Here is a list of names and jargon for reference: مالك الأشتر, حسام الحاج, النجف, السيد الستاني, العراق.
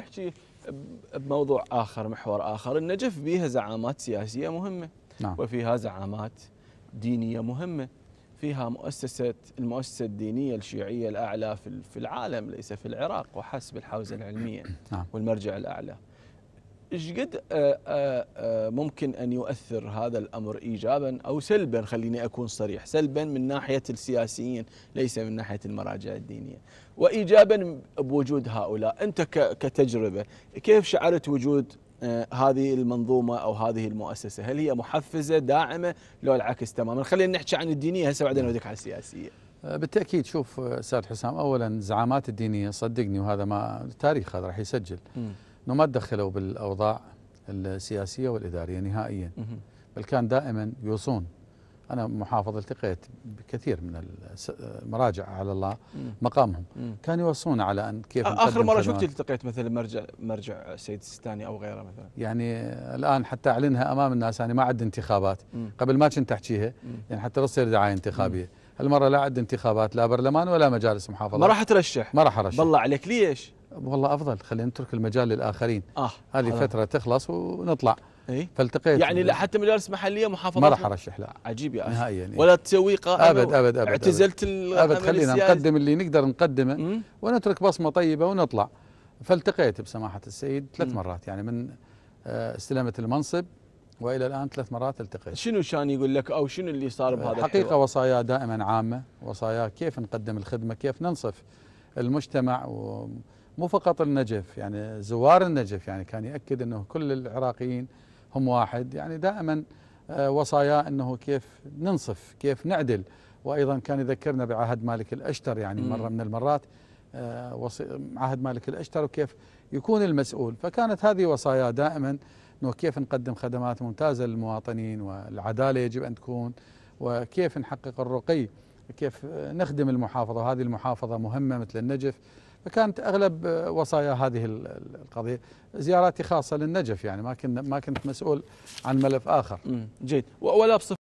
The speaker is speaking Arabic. نحكي بموضوع آخر، محور آخر. النجف بيها زعامات سياسية مهمة، نعم، وفيها زعامات دينية مهمة، فيها المؤسسة الدينية الشيعية الأعلى في العالم، ليس في العراق وحسب، الحوزة العلمية، نعم، والمرجع الأعلى. ايش قد ممكن أن يؤثر هذا الأمر إيجابا أو سلبا؟ خليني أكون صريح، سلبا من ناحية السياسيين ليس من ناحية المراجع الدينية، وإيجابا بوجود هؤلاء. أنت كتجربة كيف شعرت وجود هذه المنظومة أو هذه المؤسسة؟ هل هي محفزة داعمة لو العكس تماما؟ خلينا نحكي عن الدينية هسه، بعدين نوديك على السياسية. بالتأكيد. شوف أستاذ حسام، أولا زعامات الدينية صدقني، وهذا ما التاريخ هذا راح يسجل، انه ما تدخلوا بالاوضاع السياسيه والاداريه نهائيا، بل كان دائما يوصون. انا محافظ التقيت بكثير من المراجع على الله مقامهم، كانوا يوصون على ان كيف اخر مره شفت التقيت مثلا مرجع السيد الستاني او غيره مثلا، يعني الان حتى اعلنها امام الناس، يعني ما عد انتخابات، قبل ما كنت احكيها يعني حتى لا تصير دعايه انتخابيه. هالمره لا عد انتخابات، لا برلمان ولا مجالس محافظات، ما راح ترشح، ما راح ارشح. بالله عليك ليش؟ والله افضل خلينا نترك المجال للاخرين، هذه فتره تخلص ونطلع. فالتقيت يعني لا حتى مجالس محليه محافظات ما راح ارشح، لا عجيب يا اخي يعني، ولا تسوي قائمه أبد اعتزلت الأبد. خلينا نقدم اللي نقدر نقدمه ونترك بصمه طيبه ونطلع. فالتقيت بسماحه السيد 3 مرات، يعني من استلامه المنصب والى الان 3 مرات التقيت. شنو كان يقول لك او شنو اللي صار بهذا الحوار؟ حقيقه وصايا دائما عامه، وصايا كيف نقدم الخدمه، كيف ننصف المجتمع، مو فقط النجف، يعني زوار النجف، يعني كان يأكد أنه كل العراقيين هم واحد، يعني دائما وصايا أنه كيف ننصف، كيف نعدل. وأيضا كان يذكرنا بعهد مالك الأشتر، يعني مرة من المرات عهد مالك الأشتر وكيف يكون المسؤول. فكانت هذه وصايا دائما أنه كيف نقدم خدمات ممتازة للمواطنين، والعدالة يجب أن تكون، وكيف نحقق الرقي، كيف نخدم المحافظة، هذه المحافظة مهمة مثل النجف. فكانت اغلب وصايا هذه القضيه. زياراتي خاصه للنجف، يعني ما كنت مسؤول عن ملف اخر. جيد. ولا بصفة